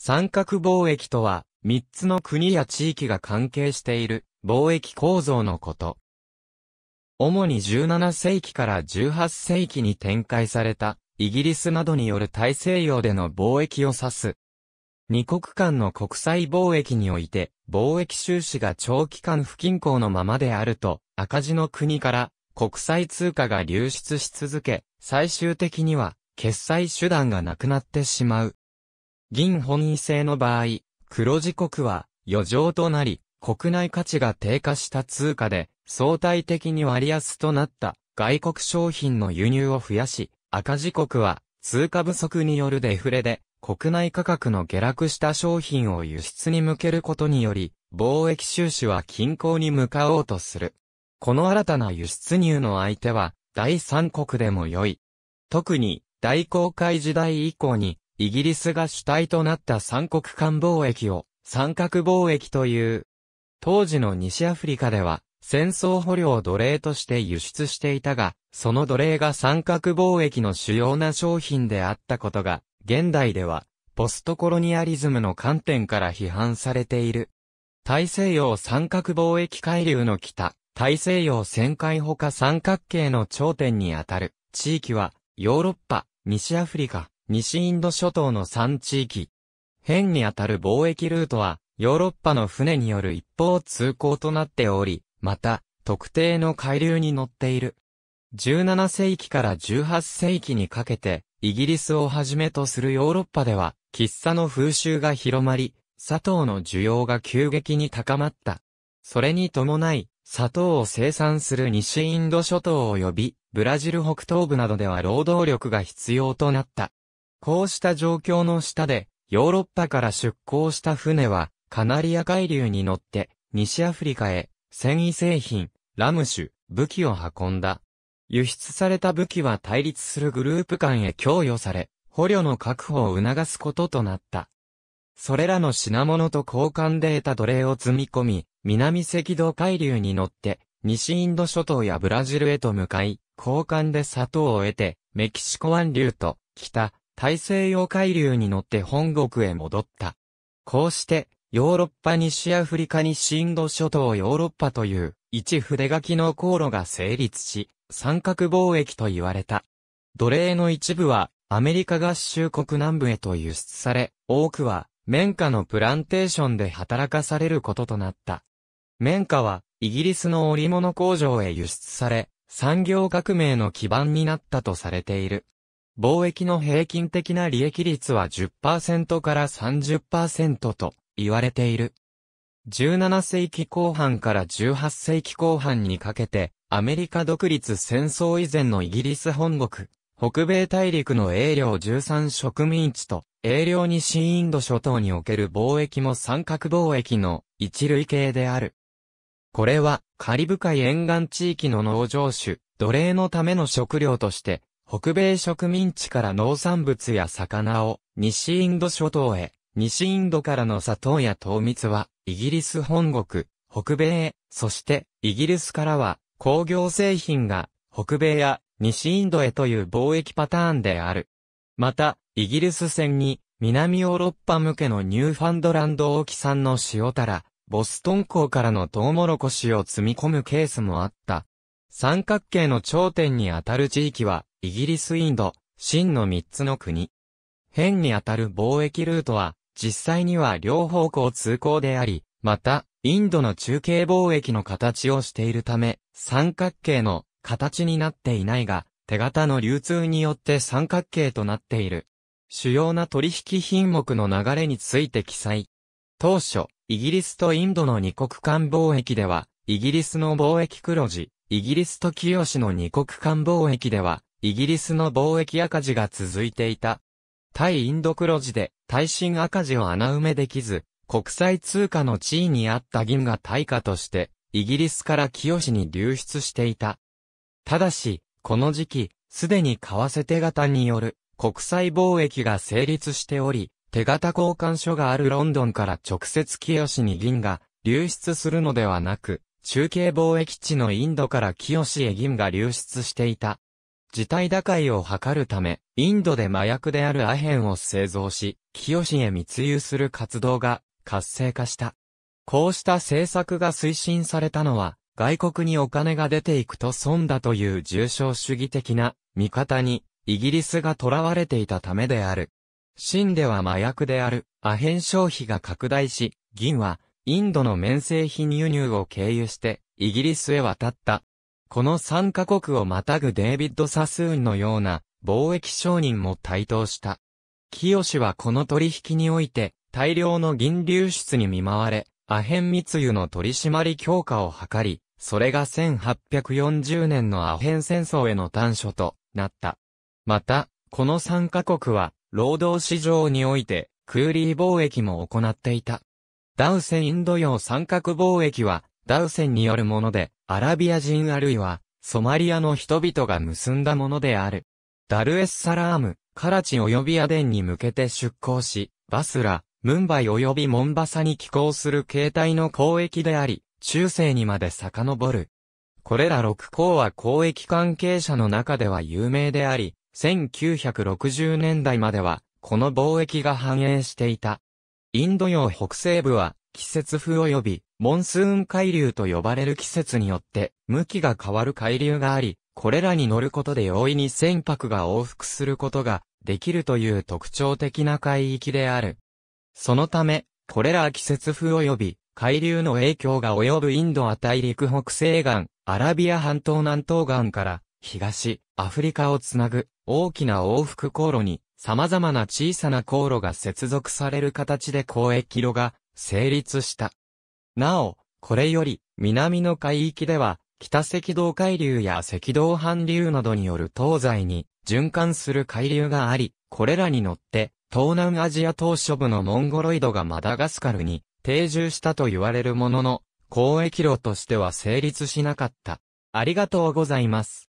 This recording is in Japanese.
三角貿易とは、三つの国や地域が関係している貿易構造のこと。主に17世紀から18世紀に展開された、イギリスなどによる大西洋での貿易を指す。二国間の国際貿易において、貿易収支が長期間不均衡のままであると、赤字の国から国際通貨が流出し続け、最終的には決済手段がなくなってしまう。銀本位制の場合、黒字国は余剰となり、国内価値が低下した通貨で相対的に割安となった外国商品の輸入を増やし、赤字国は通貨不足によるデフレで国内価格の下落した商品を輸出に向けることにより、貿易収支は均衡に向かおうとする。この新たな輸出入の相手は第三国でも良い。特に大航海時代以降に、イギリスが主体となった三国間貿易を三角貿易という。当時の西アフリカでは戦争捕虜を奴隷として輸出していたが、その奴隷が三角貿易の主要な商品であったことが、現代ではポストコロニアリズムの観点から批判されている。大西洋三角貿易海流の北、大西洋旋回ほか三角形の頂点にあたる地域はヨーロッパ、西アフリカ、西インド諸島の3地域。辺にあたる貿易ルートは、ヨーロッパの船による一方通行となっており、また、特定の海流に乗っている。17世紀から18世紀にかけて、イギリスをはじめとするヨーロッパでは、喫茶の風習が広まり、砂糖の需要が急激に高まった。それに伴い、砂糖を生産する西インド諸島及び、ブラジル北東部などでは労働力が必要となった。こうした状況の下で、ヨーロッパから出港した船は、カナリア海流に乗って、西アフリカへ、繊維製品、ラム酒、武器を運んだ。輸出された武器は対立するグループ間へ供与され、捕虜の確保を促すこととなった。それらの品物と交換で得た奴隷を積み込み、南赤道海流に乗って、西インド諸島やブラジルへと向かい、交換で砂糖を得て、メキシコ湾流と、北、大西洋海流に乗って本国へ戻った。こうして、ヨーロッパ西アフリカ西インド諸島ヨーロッパという、一筆書きの航路が成立し、三角貿易と言われた。奴隷の一部は、アメリカ合衆国南部へと輸出され、多くは、綿花のプランテーションで働かされることとなった。綿花は、イギリスの織物工場へ輸出され、産業革命の基盤になったとされている。貿易の平均的な利益率は 10% から 30% と言われている。17世紀後半から18世紀後半にかけて、アメリカ独立戦争以前のイギリス本国、北米大陸の英領13植民地と、英領西インド諸島における貿易も三角貿易の一類型である。これは、カリブ海沿岸地域の農場主、奴隷のための食料として、北米植民地から農産物や魚を西インド諸島へ、西インドからの砂糖や糖蜜はイギリス本国、北米へ、そしてイギリスからは工業製品が北米や西インドへという貿易パターンである。また、イギリス船に南ヨーロッパ向けのニューファンドランド沖産の塩タラ、ボストン港からのトウモロコシを積み込むケースもあった。三角形の頂点にあたる地域は、イギリスインド、清の3つの国。辺にあたる貿易ルートは、実際には両方向通行であり、また、インドの中継貿易の形をしているため、三角形の形になっていないが、手形の流通によって三角形となっている。主要な取引品目の流れについて記載。当初、イギリスとインドの二国間貿易では、イギリスの貿易黒字、イギリスと清の二国間貿易では、イギリスの貿易赤字が続いていた。対インド黒字で、対清赤字を穴埋めできず、国際通貨の地位にあった銀が対価として、イギリスから清に流出していた。ただし、この時期、すでに為替手形による国際貿易が成立しており、手形交換所があるロンドンから直接清に銀が流出するのではなく、中継貿易地のインドから清へ銀が流出していた。事態打開を図るため、インドで麻薬であるアヘンを製造し、清へ密輸する活動が活性化した。こうした政策が推進されたのは、外国にお金が出ていくと損だという重商主義的な見方に、イギリスが囚われていたためである。清では麻薬であるアヘン消費が拡大し、銀はインドの綿製品輸入を経由してイギリスへ渡った。この3カ国をまたぐデービッド・サスーンのような貿易商人も台頭した。清はこの取引において大量の銀流出に見舞われ、アヘン密輸の取締り強化を図り、それが1840年のアヘン戦争への端緒となった。また、この3カ国は労働市場においてクーリー貿易も行っていた。ダウセンインド洋三角貿易はダウセンによるもので、アラビア人あるいはソマリアの人々が結んだものである。ダルエスサラーム、カラチ及びアデンに向けて出港し、バスラ、ムンバイ及びモンバサに寄港する形態の交易であり、中世にまで遡る。これら6港は交易関係者の中では有名であり、1960年代まではこの貿易が繁栄していた。インド洋北西部は季節風及びモンスーン海流と呼ばれる季節によって向きが変わる海流があり、これらに乗ることで容易に船舶が往復することができるという特徴的な海域である。そのため、これら季節風及び海流の影響が及ぶインド亜大陸北西岸、アラビア半島南東岸から東、アフリカをつなぐ大きな往復航路に様々な小さな航路が接続される形で交易路が成立した。なお、これより南の海域では、北赤道海流や赤道反流などによる東西に循環する海流があり、これらに乗って東南アジア島しょ部のモンゴロイドがマダガスカルに定住したと言われるものの、交易路としては成立しなかった。ありがとうございます。